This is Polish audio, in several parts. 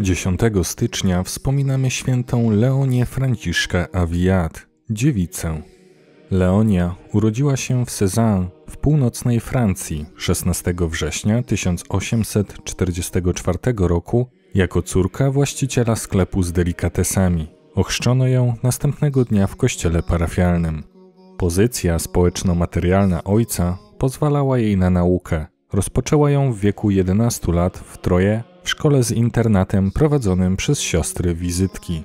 10 stycznia wspominamy świętą Leonię Franciszkę Aviat, dziewicę. Leonia urodziła się w Sézanne w północnej Francji 16 września 1844 roku jako córka właściciela sklepu z delikatesami. Ochrzczono ją następnego dnia w kościele parafialnym. Pozycja społeczno-materialna ojca pozwalała jej na naukę. Rozpoczęła ją w wieku 11 lat w Troje, w szkole z internatem prowadzonym przez siostry Wizytki.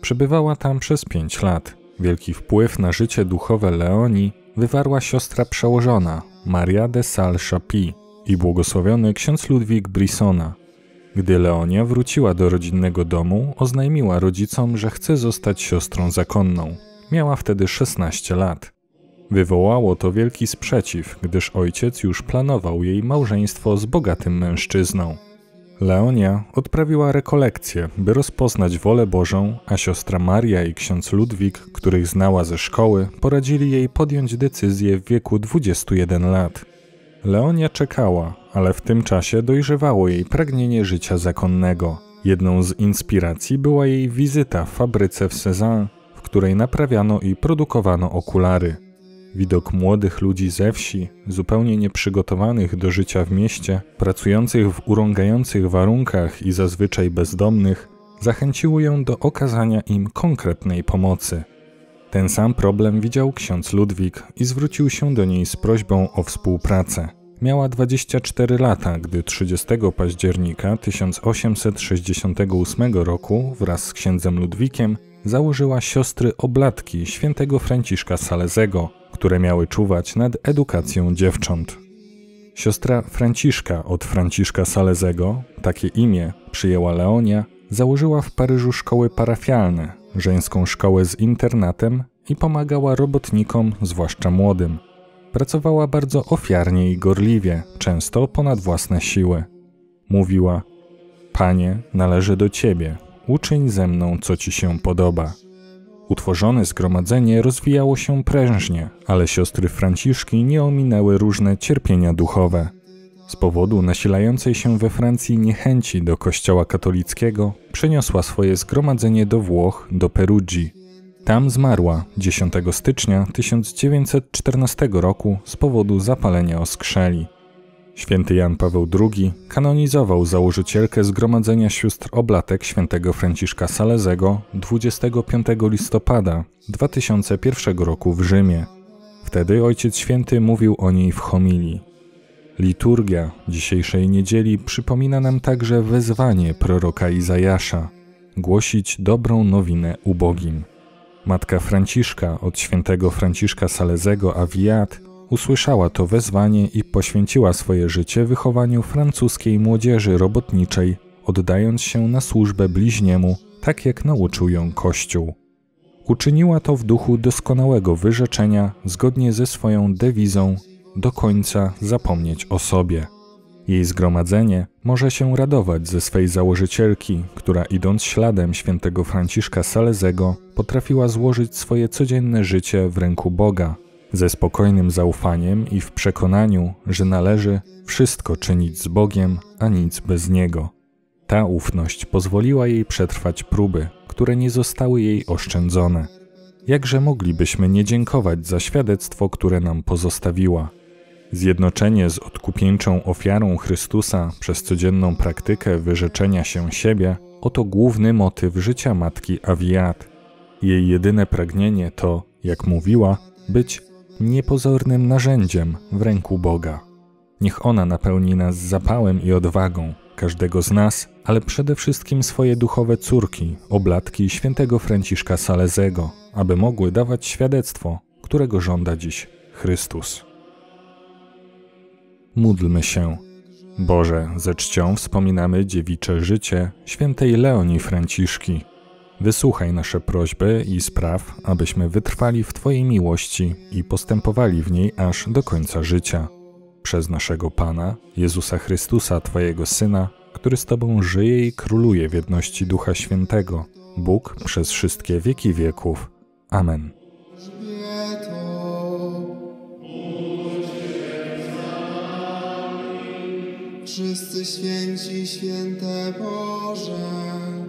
Przebywała tam przez 5 lat. Wielki wpływ na życie duchowe Leonii wywarła siostra przełożona, Maria de Salle-Chapie i błogosławiony ksiądz Ludwik Brissona. Gdy Leonia wróciła do rodzinnego domu, oznajmiła rodzicom, że chce zostać siostrą zakonną. Miała wtedy 16 lat. Wywołało to wielki sprzeciw, gdyż ojciec już planował jej małżeństwo z bogatym mężczyzną. Leonia odprawiła rekolekcje, by rozpoznać wolę Bożą, a siostra Maria i ksiądz Ludwik, których znała ze szkoły, poradzili jej podjąć decyzję w wieku 21 lat. Leonia czekała, ale w tym czasie dojrzewało jej pragnienie życia zakonnego. Jedną z inspiracji była jej wizyta w fabryce w Sézanne, w której naprawiano i produkowano okulary. Widok młodych ludzi ze wsi, zupełnie nieprzygotowanych do życia w mieście, pracujących w urągających warunkach i zazwyczaj bezdomnych, zachęciło ją do okazania im konkretnej pomocy. Ten sam problem widział ksiądz Ludwik i zwrócił się do niej z prośbą o współpracę. Miała 24 lata, gdy 30 października 1868 roku wraz z księdzem Ludwikiem założyła siostry Oblatki świętego Franciszka Salezego, które miały czuwać nad edukacją dziewcząt. Siostra Franciszka od Franciszka Salezego, takie imię przyjęła Leonia, założyła w Paryżu szkoły parafialne, żeńską szkołę z internatem i pomagała robotnikom, zwłaszcza młodym. Pracowała bardzo ofiarnie i gorliwie, często ponad własne siły. Mówiła: „Panie, należy do Ciebie, uczyń ze mną, co Ci się podoba”. Utworzone zgromadzenie rozwijało się prężnie, ale siostry Franciszki nie ominęły różne cierpienia duchowe. Z powodu nasilającej się we Francji niechęci do kościoła katolickiego przeniosła swoje zgromadzenie do Włoch, do Perugii. Tam zmarła 10 stycznia 1914 roku z powodu zapalenia oskrzeli. Święty Jan Paweł II kanonizował założycielkę Zgromadzenia Sióstr Oblatek Świętego Franciszka Salezego 25 listopada 2001 roku w Rzymie. Wtedy Ojciec Święty mówił o niej w homilii. Liturgia dzisiejszej niedzieli przypomina nam także wezwanie proroka Izajasza – głosić dobrą nowinę ubogim. Matka Franciszka od Świętego Franciszka Salezego Aviat usłyszała to wezwanie i poświęciła swoje życie wychowaniu francuskiej młodzieży robotniczej, oddając się na służbę bliźniemu, tak jak nauczył ją Kościół. Uczyniła to w duchu doskonałego wyrzeczenia, zgodnie ze swoją dewizą do końca zapomnieć o sobie. Jej zgromadzenie może się radować ze swej założycielki, która idąc śladem świętego Franciszka Salezego potrafiła złożyć swoje codzienne życie w ręku Boga, ze spokojnym zaufaniem i w przekonaniu, że należy wszystko czynić z Bogiem, a nic bez Niego. Ta ufność pozwoliła jej przetrwać próby, które nie zostały jej oszczędzone. Jakże moglibyśmy nie dziękować za świadectwo, które nam pozostawiła? Zjednoczenie z odkupieńczą ofiarą Chrystusa przez codzienną praktykę wyrzeczenia się siebie oto główny motyw życia matki Aviat. Jej jedyne pragnienie to, jak mówiła, być niepozornym narzędziem w ręku Boga. Niech ona napełni nas zapałem i odwagą, każdego z nas, ale przede wszystkim swoje duchowe córki, Oblatki świętego Franciszka Salezego, aby mogły dawać świadectwo, którego żąda dziś Chrystus. Módlmy się. Boże, ze czcią wspominamy dziewicze życie świętej Leonii Franciszki. Wysłuchaj nasze prośby i spraw, abyśmy wytrwali w Twojej miłości i postępowali w niej aż do końca życia. Przez naszego Pana, Jezusa Chrystusa, Twojego Syna, który z Tobą żyje i króluje w jedności Ducha Świętego, Bóg przez wszystkie wieki wieków. Amen. wszyscy święci, święte Boże.